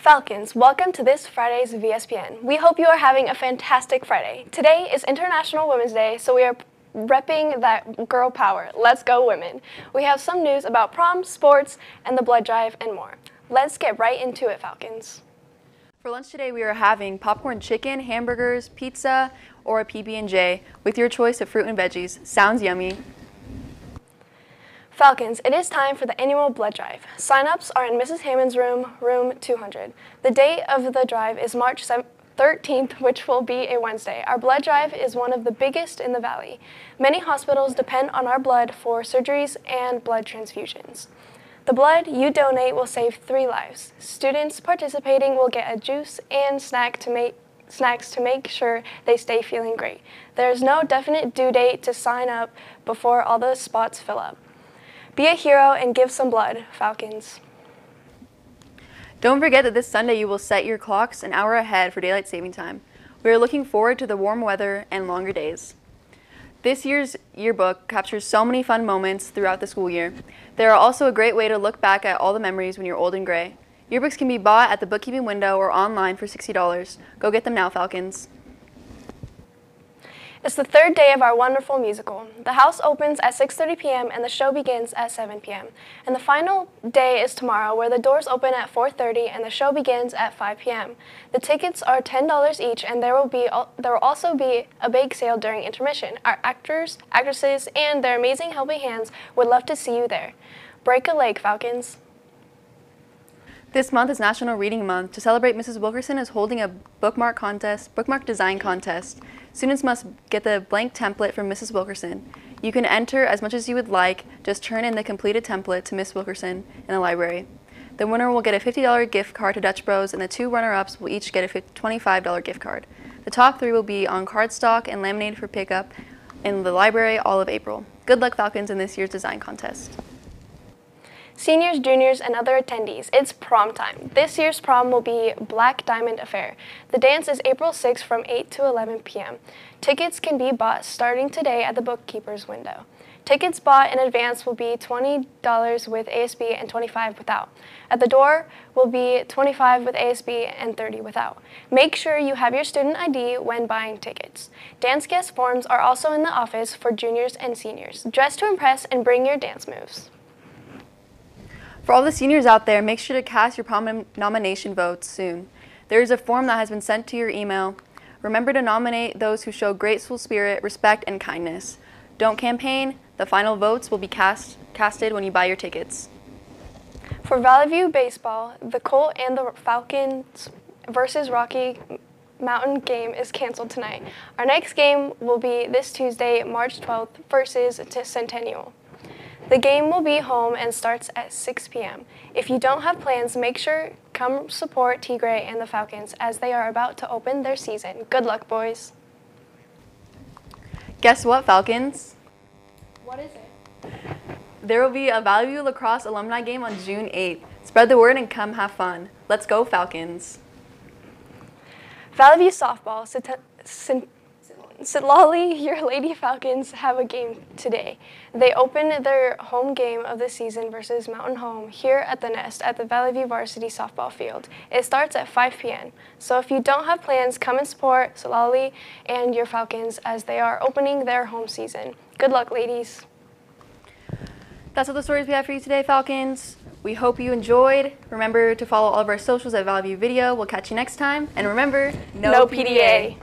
Falcons, welcome to this Friday's VSPN. We hope you are having a fantastic Friday. Today is International Women's Day, so we are repping that girl power. Let's go women. We have some news about prom, sports, and the blood drive and more. Let's get right into it, Falcons. For lunch today, we are having popcorn chicken, hamburgers, pizza, or a PB&J with your choice of fruit and veggies. Sounds yummy. Falcons, it is time for the annual blood drive. Sign-ups are in Mrs. Hammond's room, room 200. The date of the drive is March 13th, which will be a Wednesday. Our blood drive is one of the biggest in the valley. Many hospitals depend on our blood for surgeries and blood transfusions. The blood you donate will save 3 lives. Students participating will get a juice and snacks to make sure they stay feeling great. There is no definite due date to sign up before all those spots fill up. Be a hero and give some blood, Falcons. Don't forget that this Sunday you will set your clocks an hour ahead for daylight saving time. We are looking forward to the warm weather and longer days. This year's yearbook captures so many fun moments throughout the school year. They are also a great way to look back at all the memories when you're old and gray. Yearbooks can be bought at the bookkeeping window or online for $60. Go get them now, Falcons. It's the third day of our wonderful musical. The house opens at 6:30 p.m. and the show begins at 7 p.m. And the final day is tomorrow, where the doors open at 4:30 and the show begins at 5 p.m. The tickets are $10 each, and there will also be a bake sale during intermission. Our actors, actresses, and their amazing helping hands would love to see you there. Break a leg, Falcons. This month is National Reading Month. To celebrate, Mrs. Wilkerson is holding a bookmark design contest. Students must get the blank template from Mrs. Wilkerson. You can enter as much as you would like. Just turn in the completed template to Ms. Wilkerson in the library. The winner will get a $50 gift card to Dutch Bros, and the 2 runner-ups will each get a $25 gift card. The top 3 will be on cardstock and laminated for pickup in the library all of April. Good luck, Falcons, in this year's design contest. Seniors, juniors, and other attendees, it's prom time. This year's prom will be Black Diamond Affair. The dance is April 6th from 8 to 11 p.m. Tickets can be bought starting today at the bookkeeper's window. Tickets bought in advance will be $20 with ASB and $25 without. At the door will be $25 with ASB and $30 without. Make sure you have your student ID when buying tickets. Dance guest forms are also in the office for juniors and seniors. Dress to impress and bring your dance moves. For all the seniors out there, make sure to cast your prom nomination votes soon. There is a form that has been sent to your email. Remember to nominate those who show graceful spirit, respect, and kindness. Don't campaign. The final votes will be casted when you buy your tickets. For Vallivue baseball, the Colt and the Falcons versus Rocky Mountain game is canceled tonight. Our next game will be this Tuesday, March 12th versus Centennial. The game will be home and starts at 6 p.m. If you don't have plans, make sure come support Tigre and the Falcons as they are about to open their season. Good luck, boys. Guess what, Falcons? What is it? There will be a Vallivue lacrosse alumni game on June 8th. Spread the word and come have fun. Let's go, Falcons. Vallivue softball, Solali, your Lady Falcons have a game today. They open their home game of the season versus Mountain Home here at the Nest at the Vallivue Varsity Softball Field. It starts at 5 p.m. So if you don't have plans, come and support Solali and your Falcons as they are opening their home season. Good luck, ladies. That's all the stories we have for you today, Falcons. We hope you enjoyed. Remember to follow all of our socials at Vallivue Video. We'll catch you next time. And remember, no PDA.